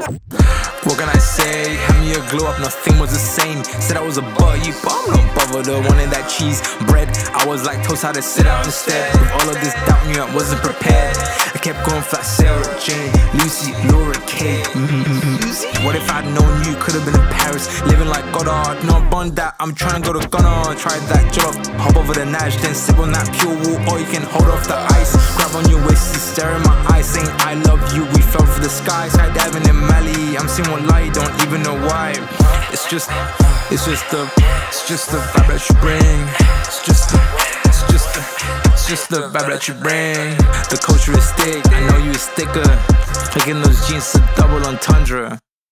What can I say? Hand me a glow up, nothing was the same. Said I was a buddy, but I'm not bothered. I wanted that cheese, bread. I was like toast, how to sit out instead. With all of this doubt, knew I wasn't prepared. I kept going flat, Sarah, Jane, Lucy, Laura, Kay. What if I'd known you? Could've been in Paris, living like Goddard. No, I'm on that, I'm trying to go to Ghana. Try that job, hop over the Nash, then sip on that pure water, or you can hold off the ice. Grab on your waist, you stare in my eyes, saying I love you. We fell for the sky, skydiving in Mali. I'm seeing one light, don't even know why. It's just the vibe that you bring. It's just the vibe that you bring. The culture is thick, I know you is thicker. Taking those jeans to double entendre.